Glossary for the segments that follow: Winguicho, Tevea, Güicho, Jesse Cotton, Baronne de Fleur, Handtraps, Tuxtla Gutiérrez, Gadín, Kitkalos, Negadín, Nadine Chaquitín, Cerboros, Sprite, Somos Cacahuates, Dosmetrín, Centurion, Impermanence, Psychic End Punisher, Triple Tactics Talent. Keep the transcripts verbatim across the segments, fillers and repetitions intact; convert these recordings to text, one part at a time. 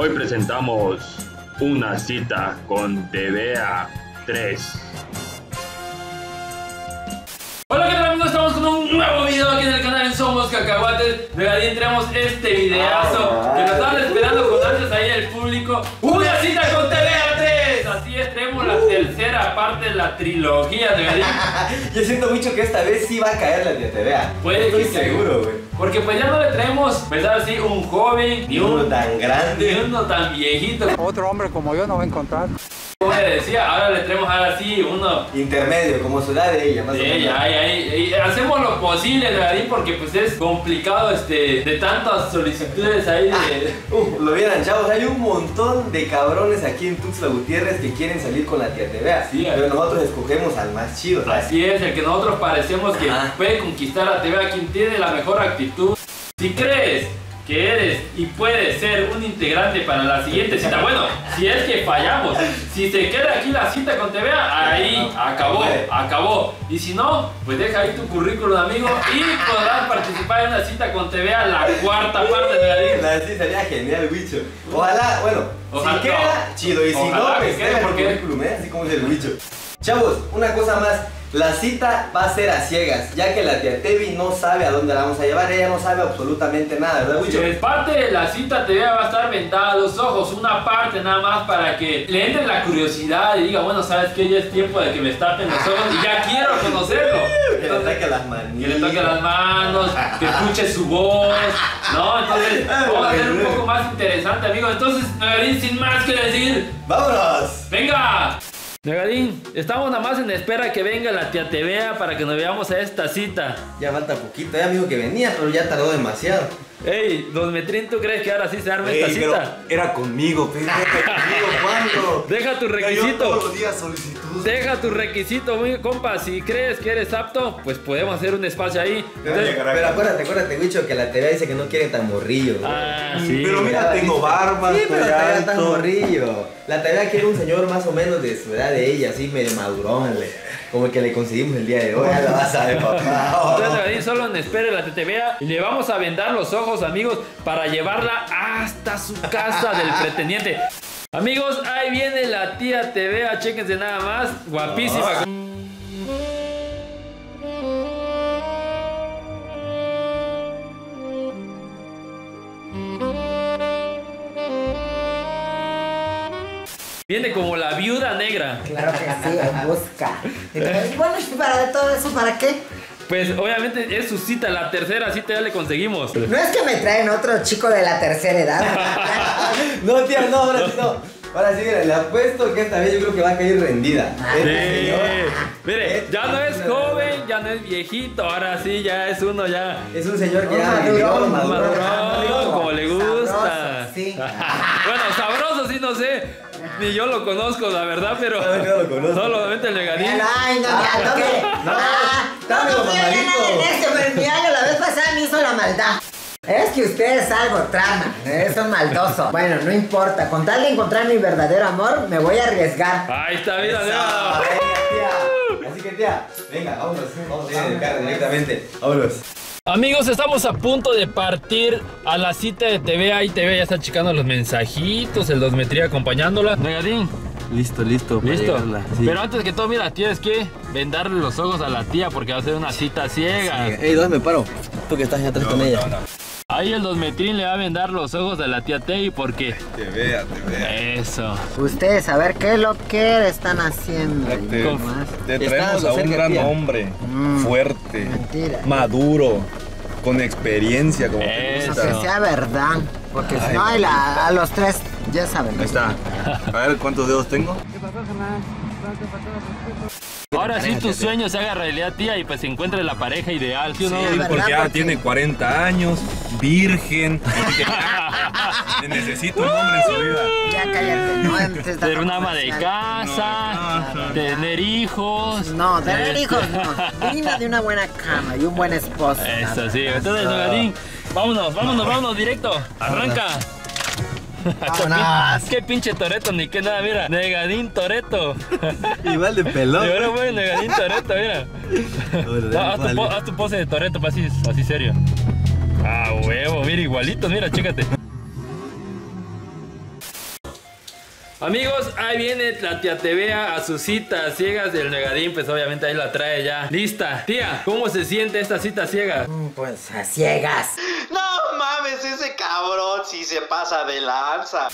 Hoy presentamos una cita con Tevea tres. Hola, ¿qué tal amigos? Estamos con un nuevo video aquí en el canal en Somos Cacahuates. De Gadín traemos este videazo que nos estaban esperando con antes ahí el público. ¡Una cita con Tevea tres! Así es, traemos la tercera parte de la trilogía de Gadín. Yo siento mucho que esta vez sí va a caer la de Tevea. Puede que seguro, güey. Porque pues ya no le traemos, ¿verdad? Así un joven, ni uno tan grande, ni uno tan viejito. Otro hombre como yo no va a encontrar. Como le decía, ahora le traemos ahora sí uno intermedio, como su edad de ella, más o menos. Sí, ahí, ahí, hacemos lo posible, Nadine, porque pues es complicado este, de tantas solicitudes ahí. De... Ah, uh, lo vieran, chavos, hay un montón de cabrones aquí en Tuxtla Gutiérrez que quieren salir con la tía Tevea, sí, pero nosotros escogemos al más chido, ¿sabes? Así es, el que nosotros parecemos que ah. puede conquistar a Tevea, quien tiene la mejor actitud. Si crees que eres y puedes ser un integrante para la siguiente cita, bueno, si es que fallamos, si se queda aquí la cita con Tevea, ahí acabó, acabó, y si no, pues deja ahí tu currículum, amigo, y podrás participar en una cita con Tevea, la cuarta parte de la vida. Sí, sería genial, Güicho. Ojalá, bueno, ojalá, si queda, no, chido, y si ojalá no, pues que quede porque el currículum, ¿eh? Así como es el Güicho. Chavos, una cosa más, la cita va a ser a ciegas, ya que la tía Tevi no sabe a dónde la vamos a llevar, ella no sabe absolutamente nada, ¿verdad, Güicho? Sí, parte de la cita Tevea va a estar ventada a los ojos, una parte nada más para que le entre la curiosidad y diga, bueno, ¿sabes qué? Ya es tiempo de que me tapen los ojos y ya quiero conocerlo. Que le toque las manos. Que le toque las manos, que escuche su voz, ¿no? Entonces, vamos a hacer un poco más interesante, amigo. Entonces, Negadín, sin más que decir, ¡vámonos! ¡Venga! Negadín, estamos nada más en espera que venga la tía Tevea para que nos veamos a esta cita. Ya falta poquito, ya me dijo que venía, pero ya tardó demasiado. Ey, Dosmetrín, ¿tú crees que ahora sí se arma esta cita? Era conmigo, pero era conmigo, ¿cuándo? Deja tu requisito. Todos los días solicitudes. Deja tu requisito, muy compa. Si crees que eres apto, pues podemos hacer un espacio ahí. Entonces, pero, pero acuérdate, acuérdate, Güicho, que la Tevea dice que no quiere tan morrillo. Ah, sí. Pero mira, tengo barba, sí, pero la tan morrillo. La Tevea quiere un señor más o menos de su edad de ella, así medio madurón, como el que le conseguimos el día de hoy. Ya la vas a ver, papá. Oh. Entonces, Negadín, solo nos espere la Tevea y le vamos a vendar los ojos, amigos, para llevarla hasta su casa del pretendiente. Amigos, ahí viene la tía Tevea, chéquense nada más, guapísima. Oh. Viene como la viuda negra. Claro que sí, en busca. Entonces, bueno, ¿y para todo eso para qué? Pues obviamente es su cita, la tercera cita ya le conseguimos. No es que me traen otro chico de la tercera edad. No, tío, no, ahora sí no. Ahora sí, mira, le apuesto que esta vez yo creo que va a caer rendida. Sí. Mire, ya no es joven, ya no es viejito, ahora sí ya es uno ya. Es un señor que ya madurón, madurón, como le gusta. Sí. Bueno, sabroso sí no sé. Ni yo lo conozco, la verdad, pero no, yo lo conozco. Solamente el Negadín. Ay, no, no, no, no, no, no, no, no, la vez pasada me hizo la maldad. Es que ustedes algo traman, ¿eh? Son maldosos. Bueno, no importa, con tal de encontrar mi verdadero amor, me voy a arriesgar. Ahí está, mira, venga, tía. Así que, tía, venga, vámonos, vamos a dedicar directamente, vámonos. Amigos, estamos a punto de partir a la cita de Tevea y Tevea ya está checando los mensajitos, el Dosmetría acompañándola. Negadín, listo, listo. Listo. Llegarla, sí. Pero antes que todo, mira, tienes que vendarle los ojos a la tía porque va a ser una cita ciega. Ey, ¿dónde me paro? Tú que estás allá atrás no, con ella. No, no. Ahí el Dosmetrín le va a vendar los ojos a la tía Tevea porque... Tevea, Tevea. Eso. Ustedes, a ver qué es lo que están haciendo. Te, te traemos a un gran hombre, mm, fuerte, mentira, maduro, con experiencia, como te gusta. Que sea verdad, porque si no, a los tres ya saben. Ahí está. A ver cuántos dedos tengo. ¿Qué pasó, Germán? ¿Cuánto pasó la respuesta? Ahora sí tus sueños se haga realidad, tía, y pues encuentre la pareja ideal. Sí, sí, ¿no? Verdad, porque ya porque... tiene cuarenta años, virgen. Le necesito un hombre en su vida. Ya cállate, no antes de ser una ama de casa, no, no, no, tener hijos. No, tener este... hijos no. Digna de una buena cama y un buen esposo. Eso sí, entonces, Negadín, vámonos, vámonos, vámonos directo. Arranca. Qué pinche Toreto, ni que nada, mira. Negadín Toreto. Igual de pelón. Y ahora voy Negadín Toreto, mira. No, haz, tu haz tu pose de Toreto, así, así serio. Ah, huevo, mira, igualito, mira, chécate. Amigos, ahí viene la tía Tevea a su cita a ciegas del Negadín. Pues obviamente ahí la trae ya lista. Tía, ¿cómo se siente esta cita a ciegas? Mm, pues a ciegas. No mames, ese cabrón sí se pasa de lanza.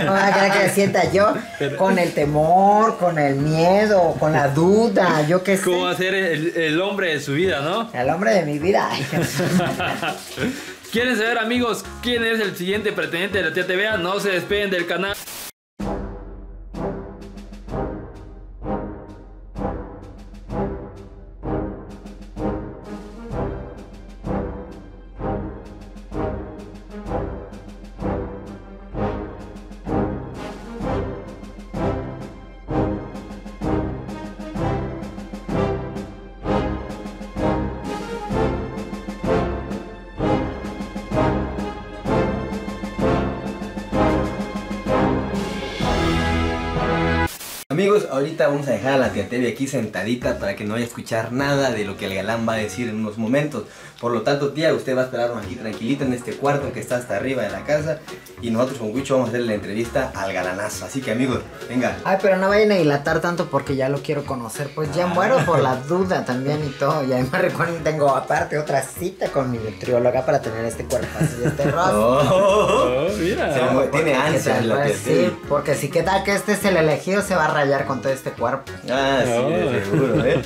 No voy a dejar que me sienta yo con el temor, con el miedo, con la duda, yo qué sé. ¿Cómo hacer el, el hombre de su vida, no? El hombre de mi vida. ¿Quieren saber, amigos, quién es el siguiente pretendiente de la tía Tevea? No se despeguen del canal. Amigos, ahorita vamos a dejar a la tía Tevea aquí sentadita para que no vaya a escuchar nada de lo que el galán va a decir en unos momentos. Por lo tanto, tía, usted va a esperarnos aquí tranquilita en este cuarto que está hasta arriba de la casa. Y nosotros con Güicho vamos a hacerle la entrevista al galanazo. Así que, amigos, venga. Ay, pero no vayan a dilatar tanto porque ya lo quiero conocer. Pues ya ah. muero por la duda también y todo. Y además recuerden, tengo aparte otra cita con mi nutrióloga para tener este cuerpazo y este rostro. Oh, oh, mira. Se me tiene ansia lo que sí, porque si qué tal que este es el elegido, se va a con todo este cuerpo. Ah, sí, no. Seguro, ¿eh?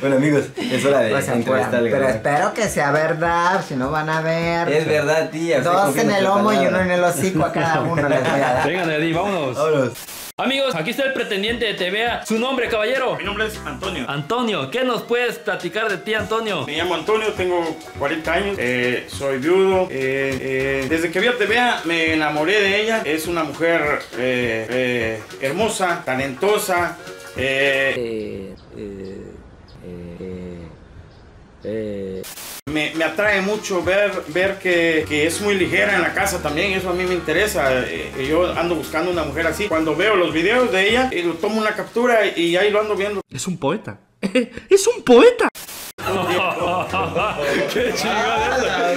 Bueno, amigos, es hora de pues entrevistar al galán. Pero espero que sea verdad, si no van a ver. Es verdad, tía. Dos en el lomo y uno en el hocico a cada uno les voy a dar. Vengan, Nadine, vámonos. Vámonos. Amigos, aquí está el pretendiente de Tevea. ¿Su nombre, caballero? Mi nombre es Antonio. Antonio, ¿qué nos puedes platicar de ti, Antonio? Me llamo Antonio, tengo cuarenta años, eh, soy viudo. Eh, eh, desde que vi a Tevea me enamoré de ella. Es una mujer eh, eh, hermosa, talentosa. Eh. Eh, eh, eh, eh. Me, me atrae mucho ver, ver que, que es muy ligera en la casa también, eso a mí me interesa. Eh, yo ando buscando una mujer así. Cuando veo los videos de ella, eh, tomo una captura y ahí lo ando viendo. Es un poeta. ¡Es un poeta! ¡Qué chingada!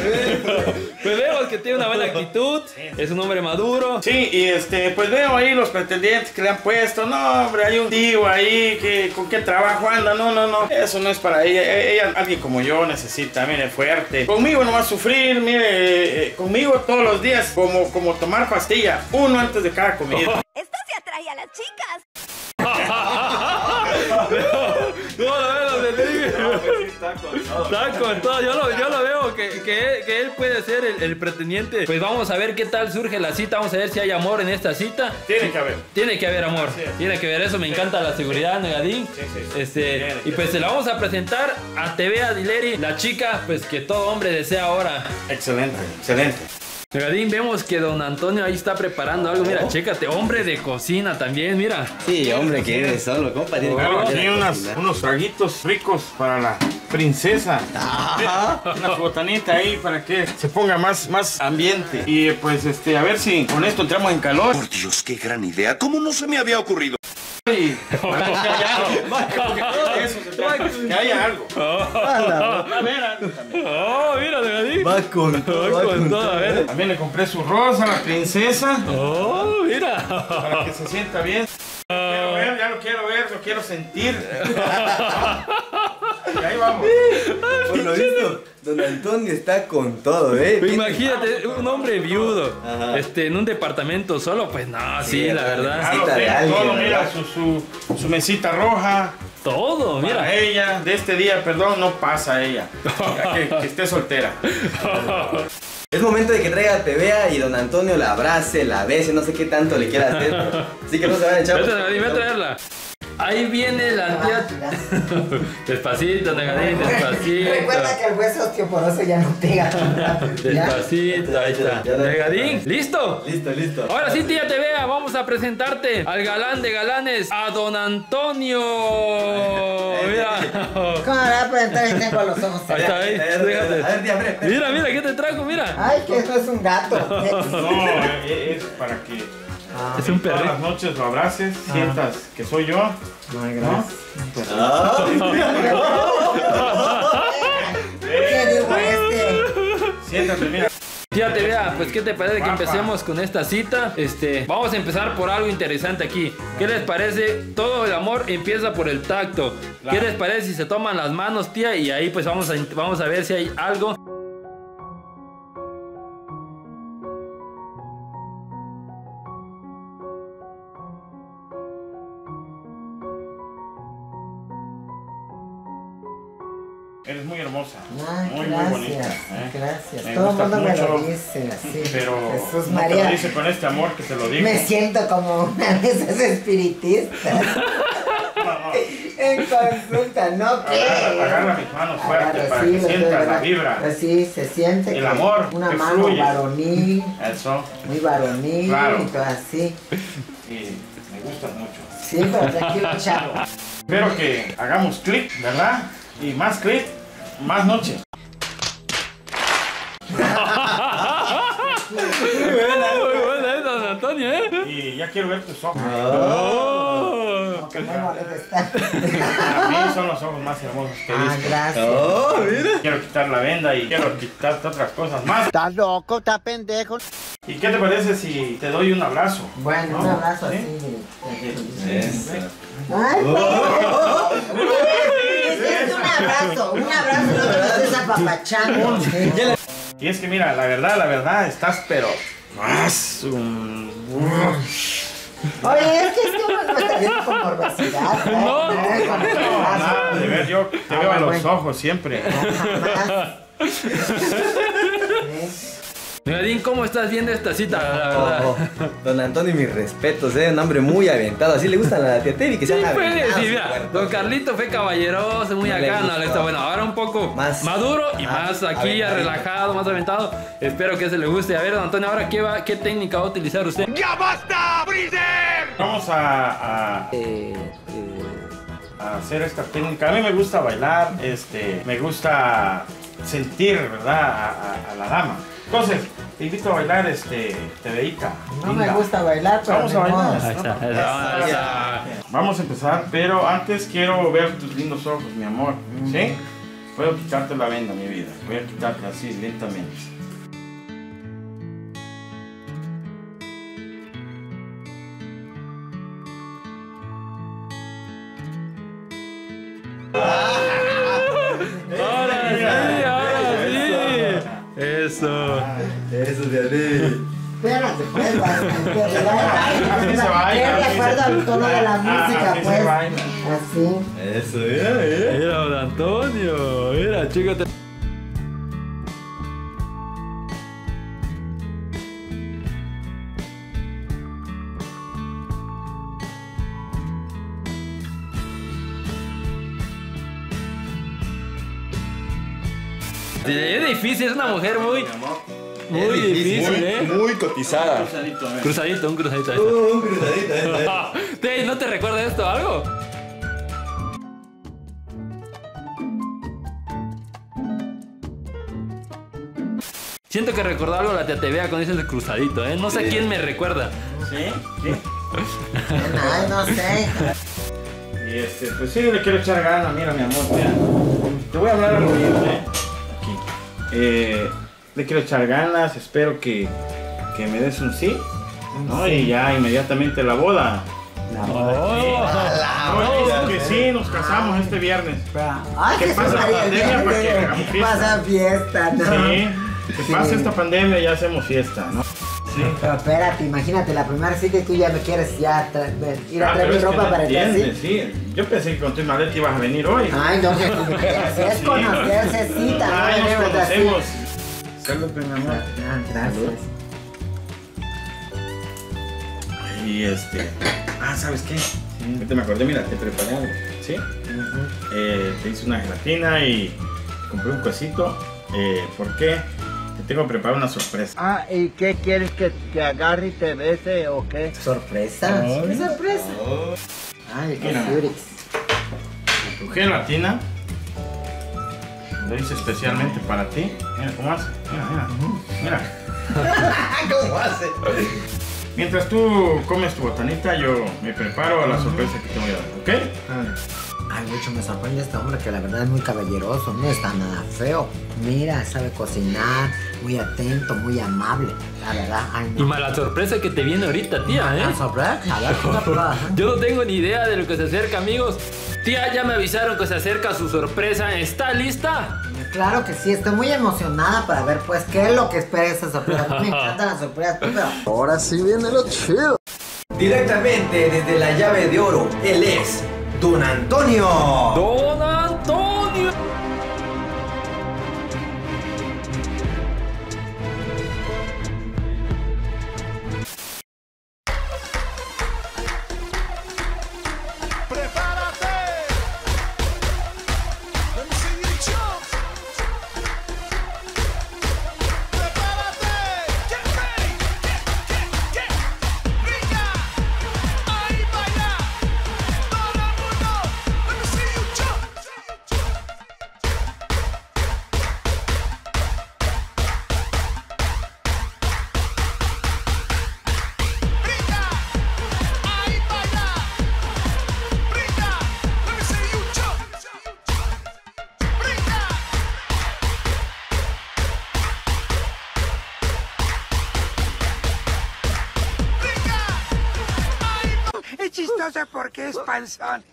Pues veo que tiene una buena actitud, es un hombre maduro. Sí, y este, pues veo ahí los pretendientes que le han puesto. No, hombre, hay un tío ahí que con qué trabajo anda. No, no, no, eso no es para ella. Ella, alguien como yo necesita, mire, fuerte. Conmigo no va a sufrir, mire, eh, conmigo todos los días, como, como tomar pastilla, uno antes de cada comida. Esto se atrae a las chicas. Está con todo, yo lo, yo lo veo que, que, él, que él puede ser el, el pretendiente. Pues vamos a ver qué tal surge la cita. Vamos a ver si hay amor en esta cita. Tiene que haber. Tiene que haber amor. Tiene que haber, eso me encanta, la seguridad, Negadín. Sí, sí. Este, y pues se la vamos a presentar a Tevea Dileri, la chica pues que todo hombre desea ahora. Excelente, excelente. Negadín, vemos que don Antonio ahí está preparando algo. Mira, chécate, hombre de cocina también, mira. Sí, hombre que eres solo, compa. Tiene oh, que unas, unos traguitos ricos para la princesa. Ah. Una botanita ahí para que se ponga más, más ambiente. Y pues, este, a ver si con esto entramos en calor. Por Dios, qué gran idea. ¿Cómo no se me había ocurrido? Y... que haya algo. A ver, algo también. Oh, mira, Negadín. Va con todo, va con todo, a ver. También le compré su rosa a la princesa. Oh, mira. Para que se sienta bien. Uh... Quiero ver, ya lo quiero ver, lo quiero sentir. Y ahí vamos. Por lo visto, don Antonio está con todo, ¿eh? Imagínate, un hombre viudo, ajá, este, en un departamento solo, pues no, sí, sí la verdad. Claro, de alguien, todo, ¿verdad? Mira, su, su, su mesita roja. Todo, mira. Para ella, de este día, perdón, no pasa ella. Que, que esté soltera. Es momento de que traiga a Tevea y don Antonio la abrace, la bese, no sé qué tanto le quiera hacer. Así que no se van a echar. Voy a traerla. Ahí viene la tía. Despacito, Negadín, despacito. Recuerda que el hueso osteoporoso ya no pega. Despacito, ahí está. Negadín, ¿listo? Listo, listo. Ahora sí, tía Tevea, vamos a presentarte al galán de galanes, a don Antonio. Mira. ¿Cómo le voy a presentar el tiempo a los ojos? Ahí está, ahí. Déjate. Mira, mira, ¿qué te trajo? Mira. Ay, que eso es un gato. No, es para que... Ah, es un perrito. Todas las noches lo abraces, ah, sientas que soy yo. No hay gracias. ¿No? ¿Qué digo este? Siéntate, mira. Tía Tevea, pues qué te parece que empecemos con esta cita. Este, vamos a empezar por algo interesante aquí. ¿Qué les parece? Todo el amor empieza por el tacto. ¿Qué les parece si se toman las manos, tía? Y ahí pues vamos a, vamos a ver si hay algo. Eres muy hermosa, ah, muy, gracias, muy bonita. ¿Eh? Gracias, me todo el mundo mucho, me lo dice así. Pero Jesús no María, te lo dice con este amor que te lo digo. Me siento como una de esas espiritistas. En consulta, ¿no? ¿Qué? Agarra, agarra mis manos fuerte para sí, que sientas la vibra. Sí, se siente. El amor. Una que mano fluye. Varonil. Eso. Muy varonil. Claro. Y todo así. Sí, me gusta mucho. Sí, pero tranquilo, chavo. Espero que hagamos clic, ¿verdad? Y más clic. Más noche. Muy buena, muy buena esta, Antonio, ¿eh? Y ya quiero ver tus ojos. Oh, oh, que no a mí son los ojos más hermosos que he visto. Ah, gracias. Oh, mira. Quiero quitar la venda y quiero quitarte otras cosas más. Estás loco, estás pendejo. ¿Y qué te parece si te doy un abrazo? Bueno, ¿no? Un abrazo así. ¿Eh? Sí. Ay, oh, oh, oh. Un abrazo, un abrazo, no te lo estés apapachando. Y es que mira, la verdad, la verdad, estás pero más... Oye, es que es como me está viendo con morbosidad. No, no, nada de ver, yo te veo a los ojos siempre. Negadín, ¿cómo estás viendo esta cita? La verdad. Oh, oh. Don Antonio, mis respetos, ¿eh? Un hombre muy aventado, así le gustan a la tía Tevi, que sí, sean aventados. Sí, mira, don Carlito fue caballeroso, muy no acá, no, está bueno. Ahora un poco más maduro y ah, más aquí, aventado. Relajado, más aventado. Espero que se le guste. A ver, don Antonio, ahora qué va, qué técnica va a utilizar usted. ¡Ya basta, Briser! Vamos a... a... Eh, eh. a hacer esta técnica. A mí me gusta bailar, este, me gusta sentir, ¿verdad? A, a, a la dama. Entonces, te invito a bailar, este, Teveita. No me gusta bailar, pero vamos a bailar. Vamos a empezar, pero antes quiero ver tus lindos ojos, mi amor. ¿Sí? Puedo quitarte la venda, mi vida. Voy a quitarte así, lentamente. Eso. Eso de ahí. Espérate, pues, de acuerdo al tono de la música, pues. Así. Eso, mira, mira. Mira, don Antonio. Mira, chico. Es difícil, es una mujer muy, muy difícil, muy, ¿eh? Muy cotizada. Un cruzadito, un cruzadito. Uh, un cruzadito, este. ¿No te recuerda esto o algo? Siento que recordó algo a la tía Tevea cuando dices el cruzadito, ¿eh? No sé sí. Quién me recuerda. ¿Sí? ¿Sí? Ay, no sé. Y este, pues sí, le quiero echar ganas, mira, mi amor, mira. Te voy a hablar algo bien, ¿eh? Eh, le quiero echar ganas, espero que, que me des un sí, ¿no? Sí. Y ya inmediatamente la boda. La boda. Oh, sí. La boda. No, que sí, nos casamos este viernes. Ay, que pasa la pandemia para que hagamos fiesta. Pasa fiesta, ¿no? Sí, que sí. Pasa esta pandemia y ya hacemos fiesta, ¿no? Sí. Pero espérate, imagínate, la primera cita y tú ya me quieres ya ir a ah, traer mi ropa no para estar así. Sí. Yo pensé que con tu maleta ibas a venir hoy. Ay, no, que es conocerse cita. Ay, no, nos conocemos. Saludos, mi amor. Ah, gracias. Y este... Ah, ¿sabes qué? Sí. Te me acordé, mira, te preparé algo, ¿sí? Uh-huh. eh, te hice una gelatina y compré un cosito. Eh, ¿Por qué? Te tengo preparado una sorpresa. Ah, ¿y qué quieres que te agarre y te bese o qué? ¿Sorpresa? Oh, ¿qué sorpresa? Oh. Ay, qué furix. Tu gelatina lo hice especialmente para ti. Mira cómo hace. Mira, mira. Mira. ¿Cómo hace? Mientras tú comes tu botanita, yo me preparo a la sorpresa que te voy a dar, ¿ok? Ah. Ay, Güicho, me sorprende este hombre que la verdad es muy caballeroso, no está nada feo. Mira, sabe cocinar, muy atento, muy amable, la verdad. Ay, no. Y mala sorpresa que te viene ahorita, tía, mala ¿eh? Mala sorpresa. Yo no tengo ni idea de lo que se acerca, amigos. Tía, ya me avisaron que se acerca su sorpresa. ¿Está lista? Claro que sí, estoy muy emocionada para ver, pues, qué es lo que espera esa sorpresa. Me encantan las sorpresas, pero... Ahora sí viene lo chido. Directamente desde la llave de oro, él es... ¡Don Antonio! ¡Don Antonio! ¡Prepárate! Let me see you jump. ¡Prepárate! ¡Get ready! ¡Get, get, get! ¡Brinca! ¡Ahí baila! ¡Todo el mundo! Let me see you jump. ¡Brinca! ¡Ahí baila! ¡Brinca! Let me see you jump. ¡Brinca! Es chistosa porque es panzón.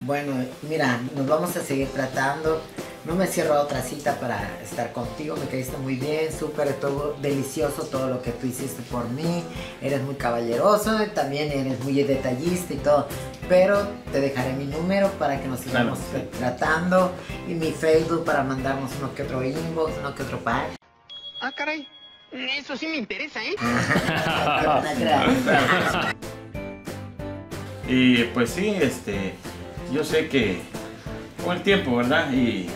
Bueno, mira, nos vamos a seguir tratando. No me cierro a otra cita para estar contigo. Me caíste muy bien, súper, estuvo delicioso todo lo que tú hiciste por mí. Eres muy caballeroso, también eres muy detallista y todo. Pero te dejaré mi número para que nos sigamos Claro, sí. tratando. Y mi Facebook para mandarnos uno que otro inbox, uno que otro pack. Ah, caray. Eso sí me interesa, ¿eh? Gracias. Y pues sí, este, yo sé que con el tiempo, ¿verdad? Y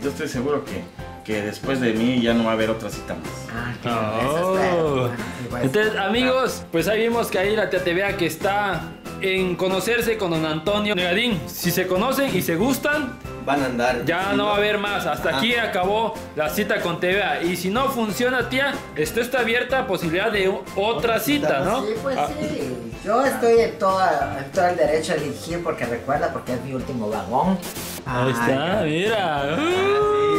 yo estoy seguro que, que después de mí ya no va a haber otra cita más. Ah, qué Oh. sorpresa, espera. Bueno, igual Entonces, está- amigos, pues ahí vimos que ahí la tía Tevea que está en conocerse con don Antonio Negadín. Si se conocen y se gustan, Van a andar. ya no va a haber más. Hasta aquí acabó la cita con Tevea. Y si no funciona, tía, esto está abierta a posibilidad de u- otra cita, ¿no? Sí, pues Ah, sí. Yo estoy en todo, en todo el derecho a elegir porque recuerda, porque es mi último vagón. Ahí está, mira. Uh.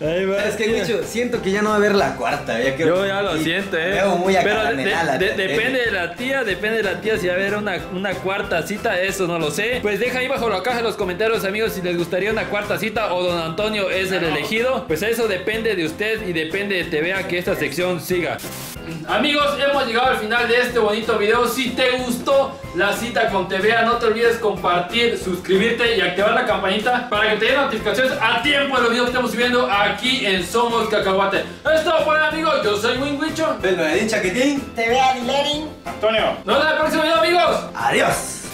Ahí va, Es que, tía. Güicho, siento que ya no va a haber la cuarta. Ya que- Yo ya lo sí, siento, eh. Veo muy Pero de- acaramela, de- de- depende de la tía, depende de la tía si va a haber una, una cuarta cita, eso no lo sé. Pues deja ahí bajo la caja los comentarios, amigos, si les gustaría una cuarta cita o don Antonio es el elegido. Pues eso depende de usted y depende de Tevea que esta sección siga. Amigos, hemos llegado al final de este bonito video. Si te gustó la cita con Tevea, no te olvides compartir, suscribirte y activar la campanita para que te den notificaciones a tiempo de los videos que estamos subiendo aquí en Somos Cacahuates. Esto fue, amigos, yo soy Winguicho. Del Nadine Chaquitín. Te vea, Dilering. Antonio. Nos vemos en el próximo video, amigos. Adiós.